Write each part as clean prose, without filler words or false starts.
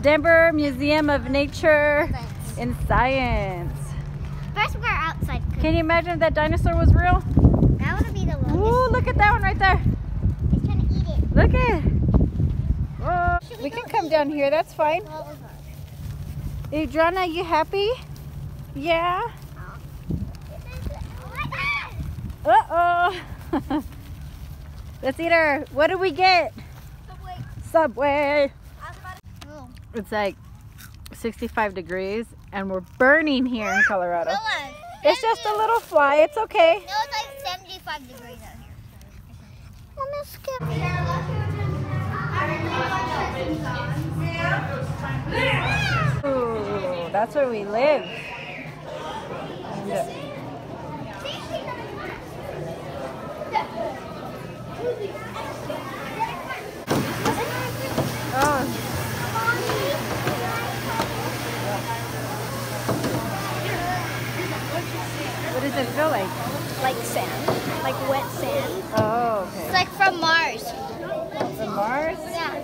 Denver Museum of Nature and Science. First we're outside. Can you imagine if that dinosaur was real? That would be the longest. Ooh, look at that one right there. It's trying to eat it. Look at it. Oh. We can come down here, that's fine. Adriana, you happy? Yeah? Uh-oh. Let's eat her. What did we get? Subway. It's like 65 degrees and we're burning here in Colorado. It's just a little fly, it's okay. No, it's like 75 degrees out here. I'm gonna skip here. Ooh, that's where we live. Oh. What does it feel like? Like sand. Like wet sand. Oh, okay. It's like from Mars. From Mars? Yeah.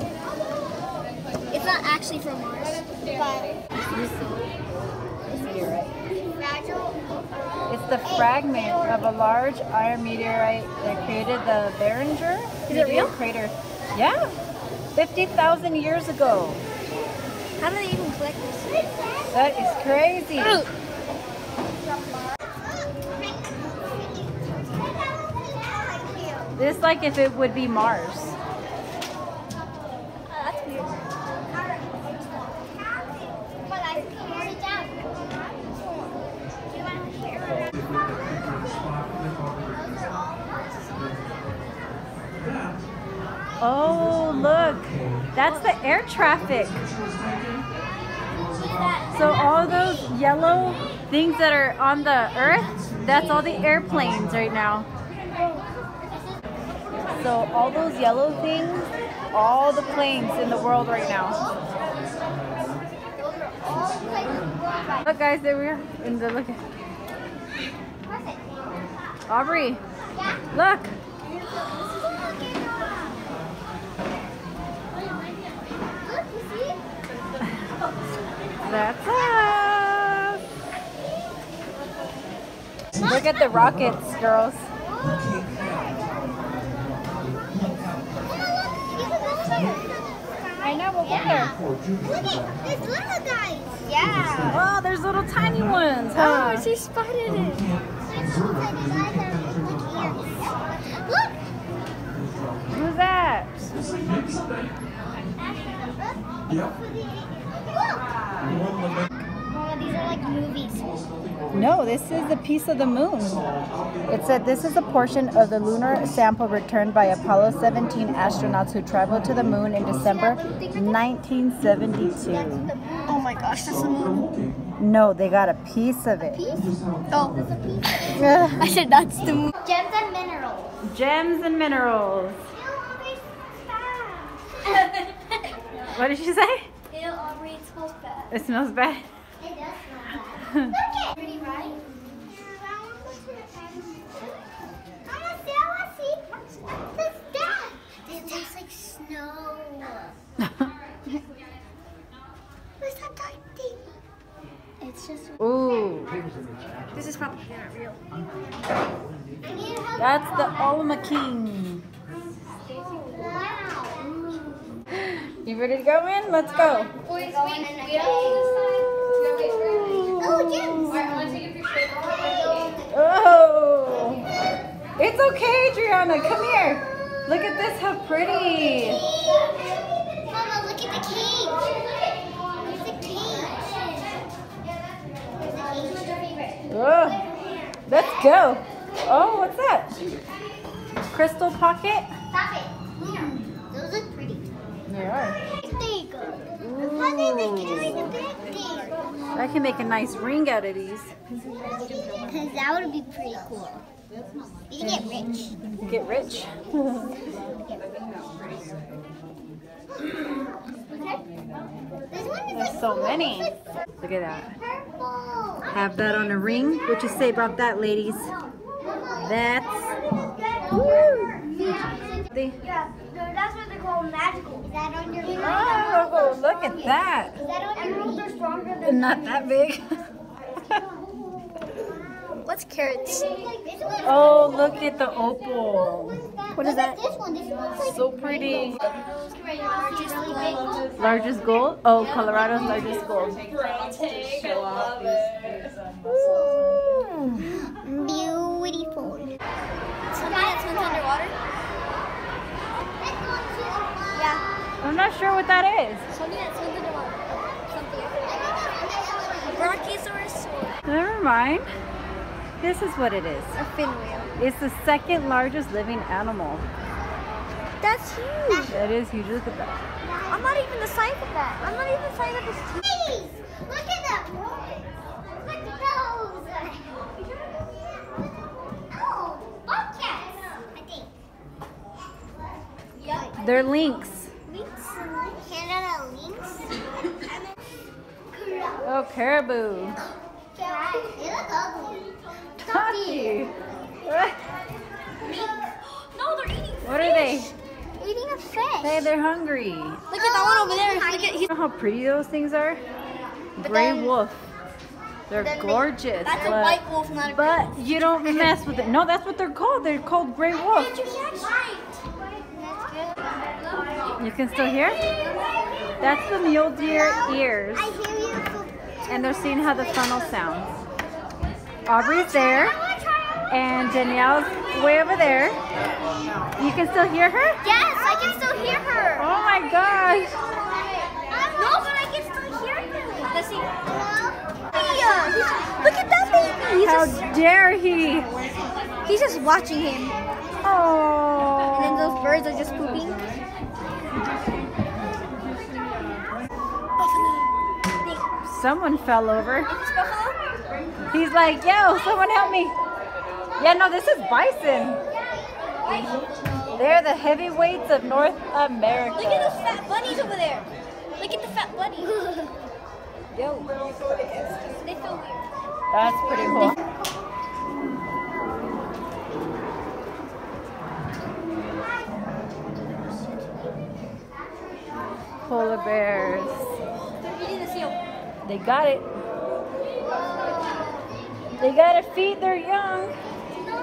It's not actually from Mars, but it's the fragment of a large iron meteorite that created the Barringer Crater. Yeah. 50,000 years ago. How do they even collect this? That is crazy. This like if it would be Mars. That's weird. Oh, look. That's the air traffic. So all those yellow things that are on the earth, that's all the airplanes right now. So all those yellow things, all the planes in the world right now. Look guys, there we are. And look. Aubrey, look. That's us. Look at the rockets, girls. I know, but look there. Look at these little guys. Yeah. Oh, there's little tiny ones, huh? Oh, she spotted it. Look! Who's that? Oh, these are like movies. No, this is a piece of the moon. It said this is a portion of the lunar sample returned by Apollo 17 astronauts who traveled to the moon in December 1972. Oh my gosh, that's the moon. No, they got a piece of it. A piece? Oh, there's a piece of it. I said that's the moon. Gems and minerals. Gems and minerals. What did she say? It smells bad. It smells bad? It does smell bad. Look it! Pretty right? It looks like snow. Where's that dark thing? It's just... Ooh. This is probably not real. That's the Olmec King. You ready to go in? Let's go. Boys, oh, gems. Oh, it's okay, Adriana. Come here. Look at this. How pretty. Mama, look at the cage. It's a cage. Oh, let's go. Oh, what's that? Crystal pocket. Stop it. I can make a nice ring out of these. Because that would be pretty cool. You get rich. Get rich? There's so many. Look at that. Have that on a ring. What you say about that, ladies? That's... Woo! That's what they call magical. Is that on your ring? Oh, look at that. that? Is that what emeralds are stronger than? They're not that big. What's carrots? Oh, look at the opal. What is that? So pretty. Largest gold? Oh, Colorado's largest gold. Beautiful. Something that swims underwater? Yeah. I'm not sure what that is. Something that swims underwater. Brachiosaurus. Never mind. This is what it is. A fin whale. It's the second largest living animal. That's huge. It is huge. Look at that. I'm not even the size of that. I'm not even the size of this. Please, look at that. Look at those. Oh, bobcats. I think. Yep. They're lynx. Lynx. Canada lynx. Oh, caribou. It looks ugly. Turkey. No, they're eating fish. What are they? Eating a fish. Hey, they're hungry. Look at that one over there. Look at, you know how pretty those things are? But gray wolf. They're gorgeous. That's a white wolf, not a gray wolf. But you don't mess with it. No, that's what they're called. They're called gray wolf. You can still hear? That's the mule deer ears. I hear you. And they're seeing how the funnel sounds. Aubrey's there, and Danielle's way over there. You can still hear her? Yes, I can still hear her. Oh my gosh. No, but I can still hear her. Let's see. Look at that baby. He's How dare he? He's just watching him. Oh. And then those birds are just pooping. Buffalo. Someone fell over. He's like, yo, someone help me. Yeah, no, this is bison. They're the heavyweights of North America. Look at those fat bunnies over there. Look at the fat bunny. Yo. They feel weird. That's pretty cool. Polar bears. They're eating the seal. They got it. They gotta feed their young. No.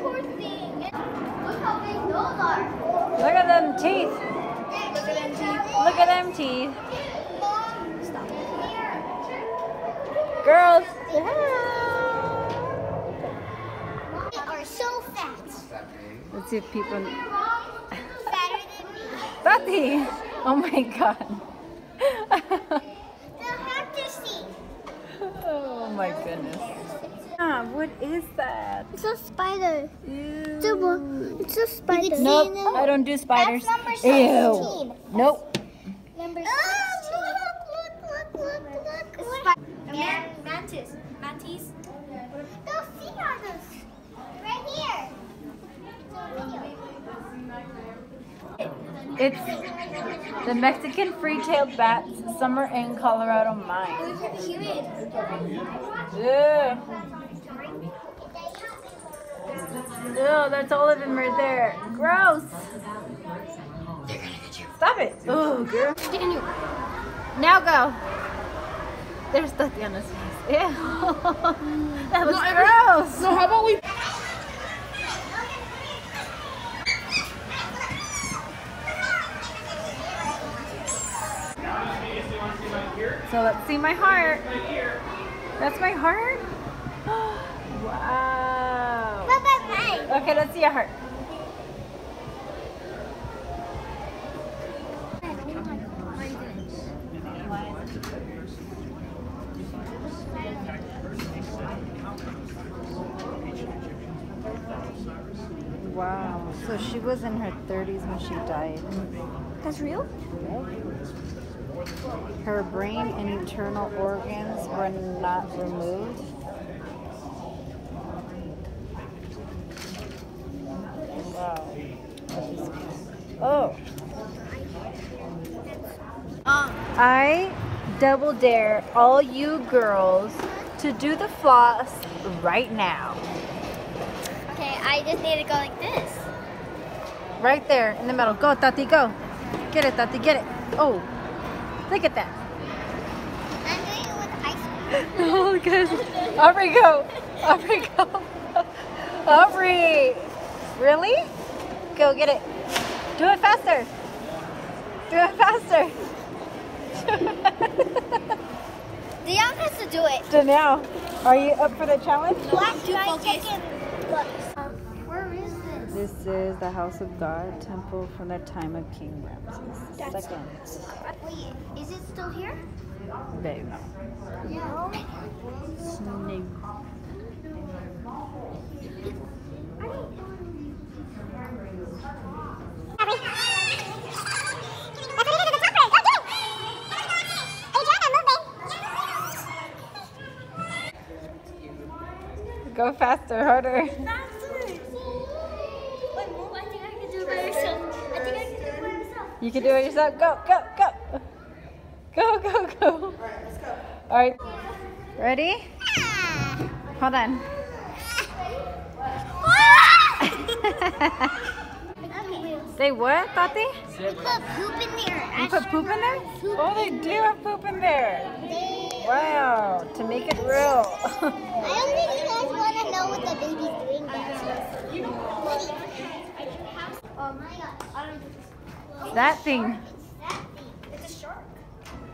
Poor thing. Look how big those are. Look at them teeth. Look at them teeth. Look at them teeth. Stop. Girls. They are so fat. Let's see if people. Fatter than me. Fatty. Oh my god. Oh my goodness. Ah, what is that? It's a spider. Ew. It's a spider. Nope, I don't do spiders. That's number 17. Ew. Nope. Number 16. Oh, look. Mantis. Mantis. Those seahorses. Right here. It's the Mexican Free-tailed Bats summer in Colorado mine. Yeah. Oh, that's all of them right there. Gross. They're gonna get you. Stop it. Oh, girl. Now go. There's Tatiana's face. Ew. That was gross. No, how about we? So let's see my heart. That's my heart? Wow. What about mine? Okay, let's see your heart. Wow. So she was in her 30s when she died. That's real? Yeah. Her brain and internal organs were not removed. Wow. Oh. I double dare all you girls to do the floss right now. Okay, I just need to go like this. Right there in the middle. Go, Tati, go. Get it, Tati, get it. Oh, look at that. I'm doing it with ice cream. Oh, good. Aubrey, go. Aubrey, go. Aubrey. Really? Go get it. Do it faster. Do it faster. Danielle has to do it. Danielle, are you up for the challenge? No, I'm too focused. Where is this? This is the House of God temple from the time of King Ramses II. Wait, is it still here? They know. No. Snake. Go faster, harder. Faster. Wait, Mom, I think I can do it by myself. I think I can do it by myself. You can do it yourself. Go, go, go. Go, go, go. All right, let's go. All right. Ready? Ah. Hold on. They what, Tati? You put poop in there. You put poop in there? Poop. Oh, they do have poop in there. Wow, to make it real. I don't think you guys want to know what the baby's doing downstairs. Oh my god. That thing. It's a shark.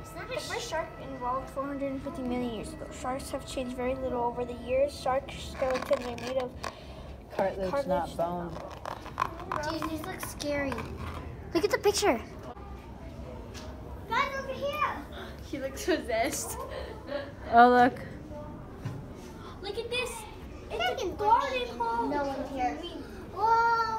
It's not the first shark involved 450 million years ago. Sharks have changed very little over the years. Shark skeletons are made of cartilage, not bone. Dude, these look scary. Look at the picture. Guys, over here. He looks possessed. Oh, look. Look at this. It's like a garden hole. No one cares. Whoa.